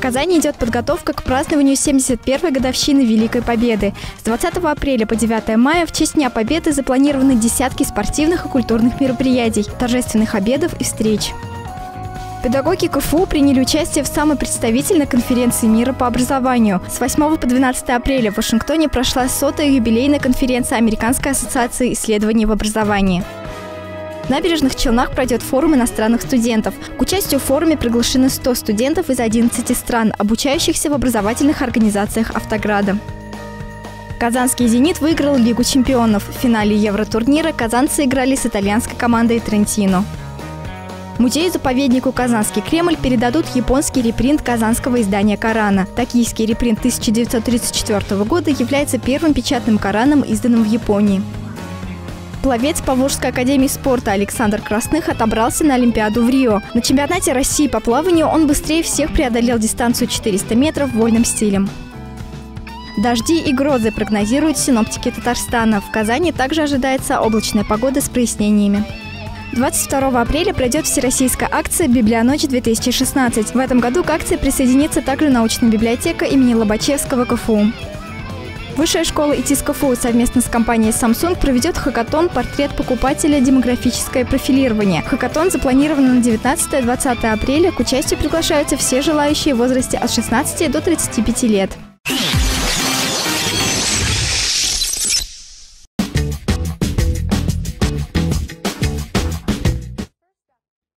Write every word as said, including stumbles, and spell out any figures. В Казани идет подготовка к празднованию семьдесят первой годовщины Великой Победы. С двадцатого апреля по девятое мая в честь Дня Победы запланированы десятки спортивных и культурных мероприятий, торжественных обедов и встреч. Педагоги КФУ приняли участие в самой представительной конференции мира по образованию. С восьмого по двенадцатое апреля в Вашингтоне прошла сотая юбилейная конференция Американской ассоциации исследований в образовании. В Набережных Челнах пройдет форум иностранных студентов. К участию в форуме приглашены сто студентов из одиннадцати стран, обучающихся в образовательных организациях Автограда. Казанский «Зенит» выиграл Лигу чемпионов. В финале евротурнира казанцы играли с итальянской командой «Трентино». Музею-заповеднику «Казанский Кремль» передадут японский репринт казанского издания Корана. Токийский репринт тысяча девятьсот тридцать четвёртого года является первым печатным Кораном, изданным в Японии. Пловец Поволжской академии спорта Александр Красных отобрался на Олимпиаду в Рио. На чемпионате России по плаванию он быстрее всех преодолел дистанцию четыреста метров вольным стилем. Дожди и грозы прогнозируют синоптики Татарстана. В Казани также ожидается облачная погода с прояснениями. двадцать второго апреля пройдет всероссийская акция «Библионочь-две тысячи шестнадцать». В этом году к акции присоединится также научная библиотека имени Лобачевского КФУ. Высшая школа ИТИС КФУ совместно с компанией Samsung проведет хакатон «Портрет покупателя. Демографическое профилирование». Хакатон запланирован на девятнадцатое-двадцатое апреля. К участию приглашаются все желающие в возрасте от шестнадцати до тридцати пяти лет.